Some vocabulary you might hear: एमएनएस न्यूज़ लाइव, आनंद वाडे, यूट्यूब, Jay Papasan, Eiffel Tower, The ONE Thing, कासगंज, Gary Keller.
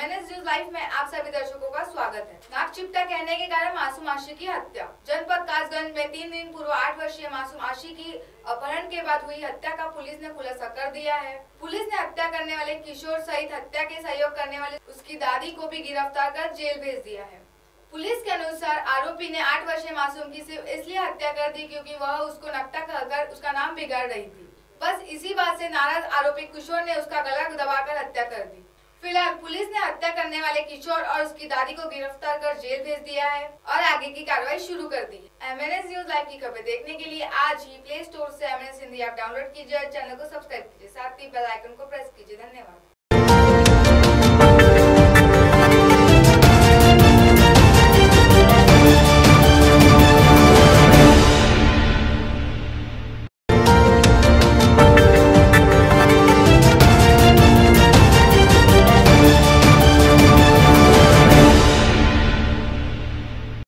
एमएनएस न्यूज़ लाइव में आप सभी दर्शकों का स्वागत है। नाक चिपटा कहने के कारण मासूम आशी की हत्या। जनपद कासगंज में 3 दिन पूर्व 8 वर्षीय मासूम आशी की अपहरण के बाद हुई हत्या का पुलिस ने खुलासा कर दिया है। पुलिस ने हत्या करने वाले किशोर सहित हत्या के सहयोग करने वाले उसकी दादी को भी गिरफ्तार कर जेल भेज दिया है। पुलिस के अनुसार आरोपी ने 8 वर्षीय मासूम की सिर्फ इसलिए हत्या कर दी क्योंकि वह उसको नकटा कहकर उसका नाम बिगाड़ रही थी। बस इसी बात से नाराज आरोपी किशोर ने उसका गला दबाकर हत्या कर दी। फिलहाल पुलिस ने हत्या करने वाले किशोर और उसकी दादी को गिरफ्तार कर जेल भेज दिया है और आगे की कार्रवाई शुरू कर दी है। एमएनएस न्यूज़ लाइव की खबर देखने के लिए आज ही प्ले स्टोर से एमएनएस हिंदी ऐप डाउनलोड कीजिए और चैनल को सब्सक्राइब कीजिए, साथ ही बेल आइकन को प्रेस कीजिए। धन्यवाद।